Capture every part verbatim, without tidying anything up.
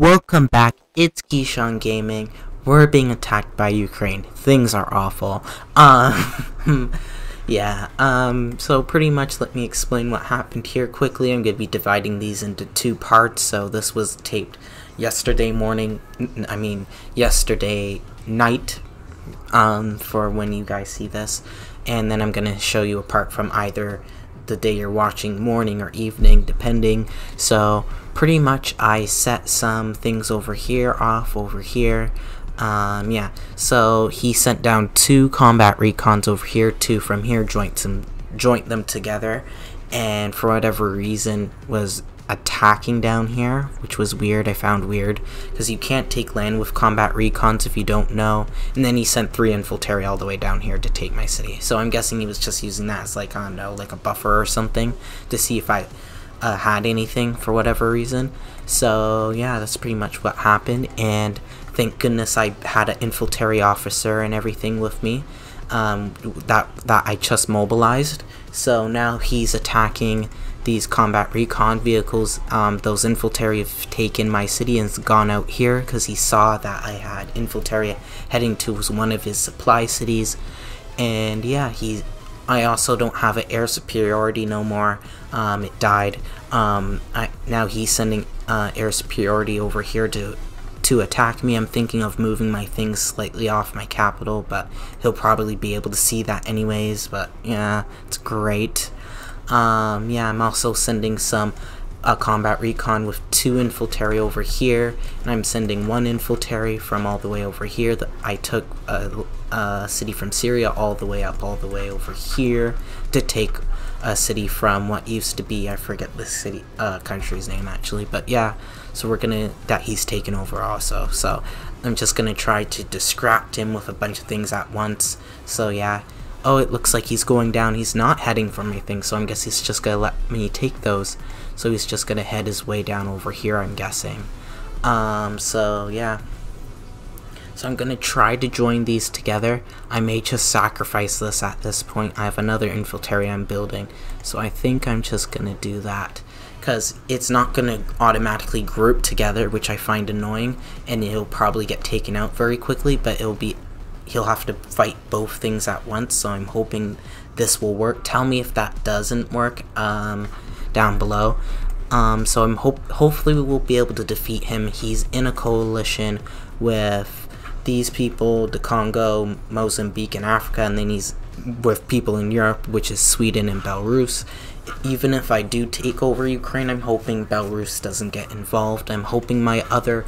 Welcome back, it's Keyshawn Gaming. We're being attacked by Ukraine. Things are awful. Um, yeah, um, so pretty much let me explain what happened here quickly. I'm going to be dividing these into two parts, so this was taped yesterday morning, I mean, yesterday night, um, for when you guys see this. And then I'm going to show you a part from either the day you're watching, morning or evening, depending. So pretty much I set some things over here, off over here. Um, yeah, so he sent down two combat recons over here, two from here, joint some, joint them together, and for whatever reason was attacking down here, which was weird. I found weird because you can't take land with combat recons if you don't know. And then he sent three infantry all the way down here to take my city. So I'm guessing he was just using that as like, I don't know, like a buffer or something to see if I uh, had anything for whatever reason. So yeah, that's pretty much what happened. And thank goodness I had an infantry officer and everything with me um, that that I just mobilized. So now he's attacking these combat recon vehicles. Um, those infantry have taken my city and gone out here because he saw that I had infantry heading to one of his supply cities. And yeah, he, I also don't have an air superiority no more. Um, it died. Um, I, now he's sending uh, air superiority over here to to attack me. I'm thinking of moving my things slightly off my capital, but he'll probably be able to see that anyways. But yeah, it's great. Um, yeah, I'm also sending some uh, combat recon with two infantry over here, and I'm sending one infantry from all the way over here. That I took a, a city from Syria all the way up all the way over here to take a city from what used to be, I forget the city uh, country's name actually, but yeah, so we're gonna, that he's taken over also, so I'm just gonna try to distract him with a bunch of things at once. So yeah. Oh, it looks like he's going down. He's not heading for my thing, so I guess he's just gonna let me take those. So he's just gonna head his way down over here, I'm guessing. Um, so yeah. So I'm gonna try to join these together. I may just sacrifice this at this point. I have another infantry I'm building, so I think I'm just gonna do that, because it's not gonna automatically group together, which I find annoying, and it'll probably get taken out very quickly. But it'll be, he'll have to fight both things at once, so I'm hoping this will work. Tell me if that doesn't work um, down below. Um, so I'm hope hopefully we will be able to defeat him. He's in a coalition with these people, the Congo, Mozambique, and Africa, and then he's with people in Europe, which is Sweden and Belarus. Even if I do take over Ukraine, I'm hoping Belarus doesn't get involved. I'm hoping my other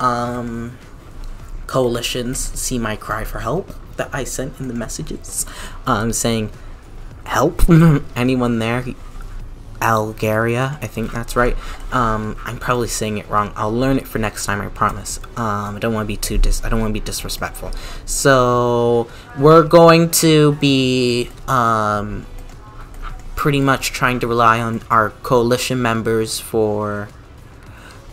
um, coalitions see my cry for help that I sent in the messages, um, saying help anyone there. Algeria, I think that's right. um, I'm probably saying it wrong. I'll learn it for next time, I promise. um, I don't want to be too dis I don't want to be disrespectful. So we're going to be um, pretty much trying to rely on our coalition members for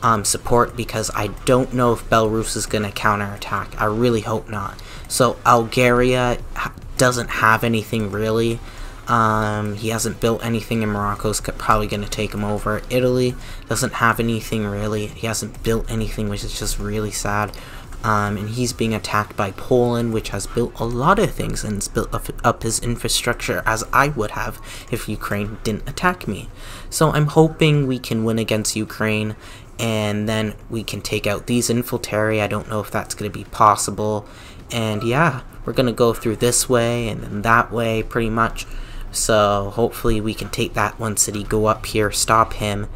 Um, support, because I don't know if Belarus is going to counterattack. I really hope not. So Algeria ha doesn't have anything really. Um, he hasn't built anything, and Morocco's probably going to take him over. Italy doesn't have anything really. He hasn't built anything, which is just really sad. Um, and he's being attacked by Poland, which has built a lot of things and has built up, up his infrastructure, as I would have if Ukraine didn't attack me. So I'm hoping we can win against Ukraine, and then we can take out these infantry. I don't know if that's going to be possible. And yeah, we're going to go through this way and then that way pretty much. So hopefully we can take that one city, go up here, stop him,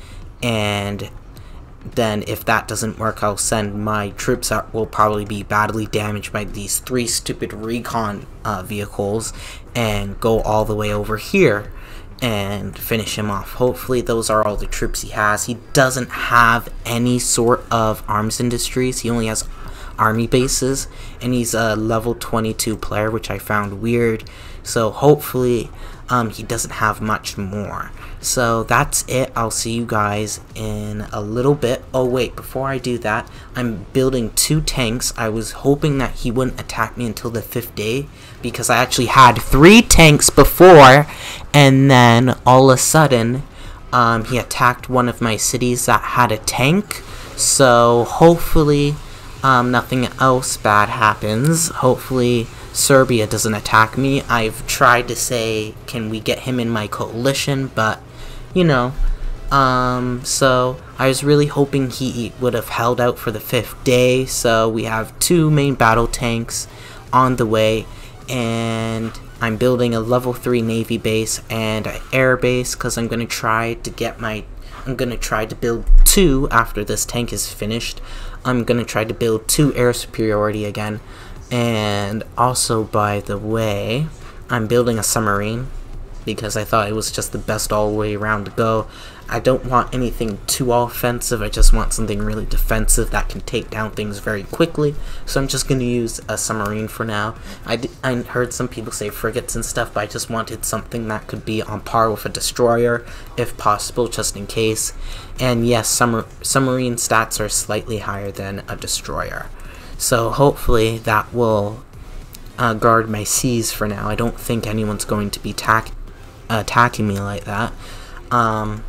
and then if that doesn't work, I'll send my troops out. Will probably be badly damaged by these three stupid recon uh, vehicles and go all the way over here and finish him off. Hopefully those are all the troops he has. He doesn't have any sort of arms industries. He only has army bases, and he's a level twenty-two player, which I found weird. So hopefully um, he doesn't have much more. So that's it. I'll see you guys in a little bit. Oh wait, before I do that, I'm building two tanks. I was hoping that he wouldn't attack me until the fifth day, because I actually had three tanks before, and then all of a sudden um, he attacked one of my cities that had a tank. So hopefully um, nothing else bad happens. Hopefully Serbia doesn't attack me. I've tried to say, can we get him in my coalition, but you know, um, so I was really hoping he would have held out for the fifth day. So we have two main battle tanks on the way, and I'm building a level three navy base and an air base, because I'm gonna try to get my I'm gonna try to build two after this tank is finished. I'm gonna try to build two air superiority again. And also, by the way, I'm building a submarine because I thought it was just the best all the way around to go. I don't want anything too offensive, I just want something really defensive that can take down things very quickly. So I'm just going to use a submarine for now. I, d I heard some people say frigates and stuff, but I just wanted something that could be on par with a destroyer, if possible, just in case. And yes, summer submarine stats are slightly higher than a destroyer. So hopefully that will uh, guard my seas for now. I don't think anyone's going to be tack attacking me like that. Um,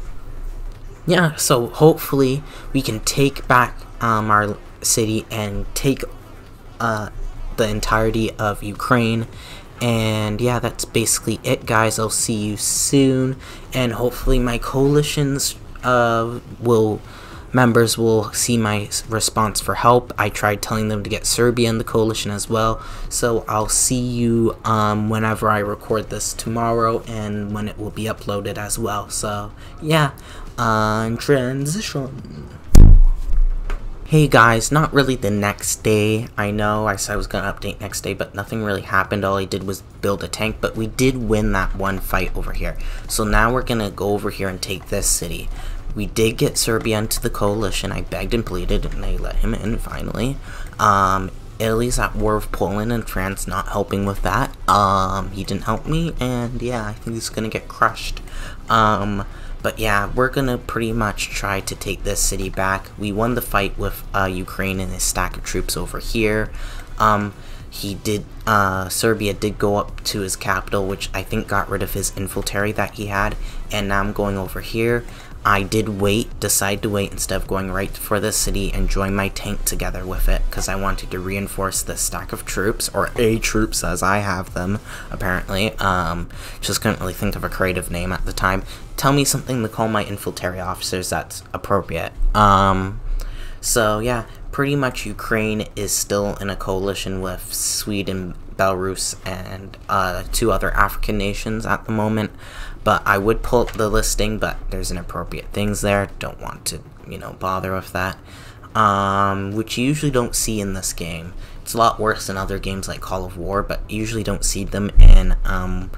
yeah, so hopefully we can take back um, our city and take uh, the entirety of Ukraine. And yeah, that's basically it, guys. I'll see you soon. And hopefully my coalitions uh, will... members will see my response for help. I tried telling them to get Serbia in the coalition as well. So I'll see you um, whenever I record this tomorrow and when it will be uploaded as well. So yeah, um, transition. Hey guys, not really the next day. I know I said I was gonna update next day, but nothing really happened. All I did was build a tank, but we did win that one fight over here. So now we're gonna go over here and take this city. We did get Serbia into the coalition. I begged and pleaded, and they let him in finally. Um, Italy's at war with Poland, and France not helping with that. Um, he didn't help me, and yeah, I think he's gonna get crushed. Um, but yeah, we're gonna pretty much try to take this city back. We won the fight with uh, Ukraine and his stack of troops over here. Um, he did, uh, Serbia did go up to his capital, which I think got rid of his infantry that he had, and now I'm going over here. I did wait, decide to wait instead of going right for the city and join my tank together with it, because I wanted to reinforce the stack of troops, or A troops as I have them, apparently. Um, just couldn't really think of a creative name at the time. Tell me something to call my infantry officers that's appropriate. Um, so yeah, pretty much Ukraine is still in a coalition with Sweden, Belarus, and uh, two other African nations at the moment. But I would pull up the listing, but there's inappropriate things there. Don't want to, you know, bother with that. Um, which you usually don't see in this game. It's a lot worse than other games like Call of War, but you usually don't see them in, um,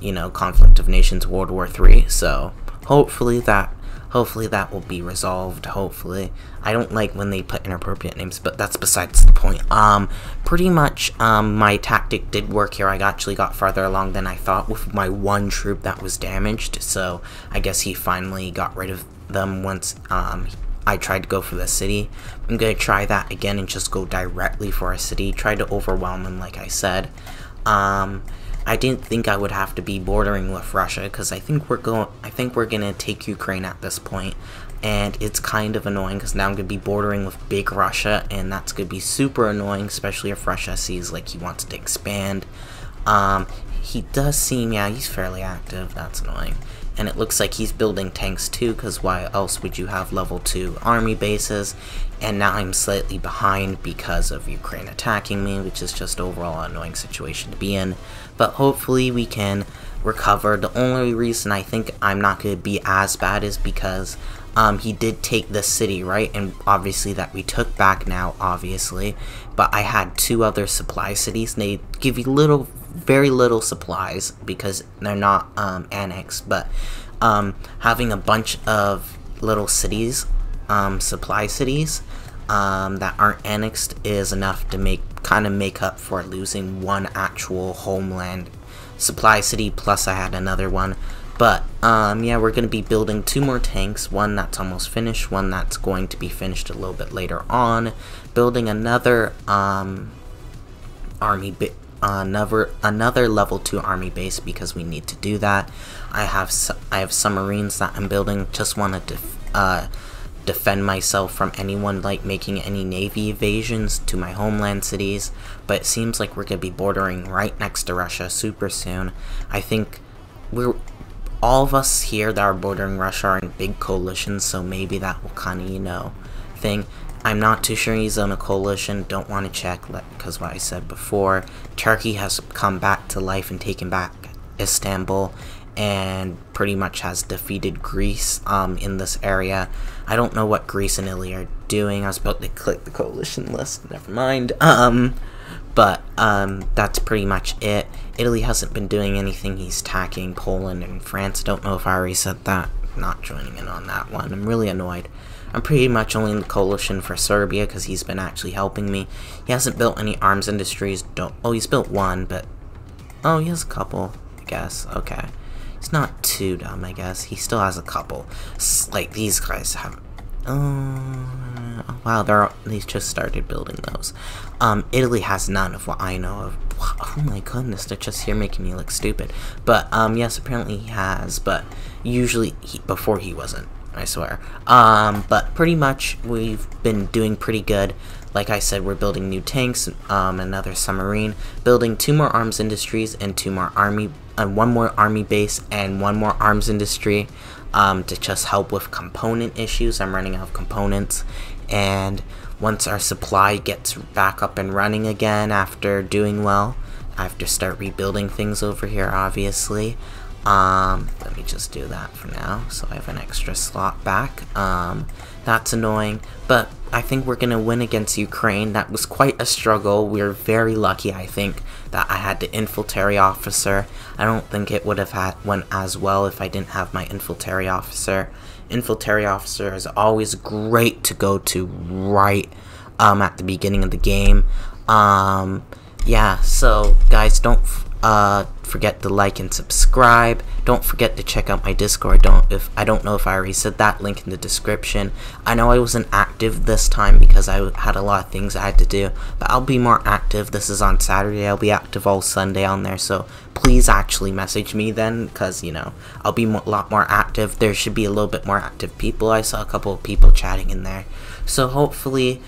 you know, Conflict of Nations, World War Three. So hopefully that, hopefully that will be resolved, hopefully. I don't like when they put inappropriate names, but that's besides the point. Um, pretty much, um, my tactic did work here. I actually got farther along than I thought with my one troop that was damaged, so I guess he finally got rid of them once, um, I tried to go for the city. I'm gonna try that again and just go directly for a city, try to overwhelm him like I said. Um... I didn't think I would have to be bordering with Russia, because I think we're going. I think we're gonna take Ukraine at this point, and it's kind of annoying because now I'm gonna be bordering with big Russia, and that's gonna be super annoying, especially if Russia sees like he wants to expand. Um, he does seem, yeah, he's fairly active. That's annoying, and it looks like he's building tanks too, because why else would you have level two army bases? And now I'm slightly behind because of Ukraine attacking me, which is just overall an annoying situation to be in. But hopefully we can recover. The only reason I think I'm not going to be as bad is because um, he did take this city, right? And obviously that we took back now, obviously. But I had two other supply cities, and they give you little, very little supplies because they're not um, annexed. But um, having a bunch of little cities, um, supply cities, um, that aren't annexed is enough to make kind of make up for losing one actual homeland supply city, plus I had another one. But um, yeah, we're gonna be building two more tanks, one that's almost finished, one that's going to be finished a little bit later on, building another um, army bit another another level two army base because we need to do that. I have I have submarines that I'm building, just want to def uh, defend myself from anyone like making any navy invasions to my homeland cities, but it seems like we're going to be bordering right next to Russia super soon. I think we're, all of us here that are bordering Russia are in big coalitions, so maybe that will kind of, you know, thing. I'm not too sure he's on a coalition, don't want to check, because what I said before, Turkey has come back to life and taken back Istanbul, and pretty much has defeated Greece um, in this area. I don't know what Greece and Italy are doing. I was about to click the coalition list, never mind. Um, but um, that's pretty much it. Italy hasn't been doing anything. He's attacking Poland and France. Don't know if I already said that. Not joining in on that one. I'm really annoyed. I'm pretty much only in the coalition for Serbia because he's been actually helping me. He hasn't built any arms industries. Don't. Oh, he's built one, but oh, he has a couple, I guess. Okay, he's not too dumb, I guess. He still has a couple. It's like these guys have. Oh wow, they're all, they just started building those. Um, Italy has none of what I know of. Oh my goodness, they're just here making me look stupid. But um, yes, apparently he has. But usually he, before he wasn't. I swear. Um, but pretty much we've been doing pretty good. Like I said, we're building new tanks, um, another submarine, building two more arms industries and two more army, uh, one more army base and one more arms industry, um, to just help with component issues. I'm running out of components, and once our supply gets back up and running again after doing well, I have to start rebuilding things over here, obviously. Um, let me just do that for now, so I have an extra slot back. Um, that's annoying, but I think we're gonna win against Ukraine. That was quite a struggle. We were very lucky, I think, that I had the infantry officer. I don't think it would have had went as well if I didn't have my infantry officer. Infantry officer is always great to go to right, um, at the beginning of the game. Um, yeah, so, guys, don't f uh forget to like and subscribe. Don't forget to check out my Discord. Don't if I don't know if I already said that, link in the description. I know I wasn't active this time because I had a lot of things I had to do, but I'll be more active. This is on Saturday. I'll be active all Sunday on there, so please actually message me then, because, you know, I'll be a lot more active. There should be a little bit more active people. I saw a couple of people chatting in there, so hopefully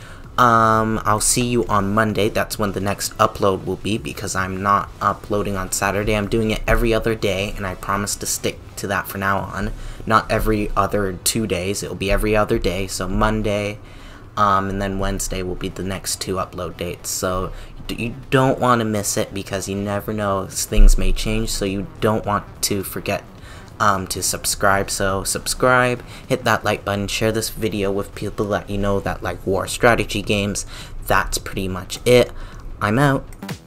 Um, I'll see you on Monday. That's when the next upload will be, because I'm not uploading on Saturday. I'm doing it every other day, and I promise to stick to that for now on. Not every other two days. It'll be every other day. So Monday, um, and then Wednesday will be the next two upload dates. So you don't want to miss it, because you never know, things may change. So you don't want to forget Um, to subscribe. So subscribe, hit that like button, share this video with people that you know that like war strategy games. That's pretty much it. I'm out.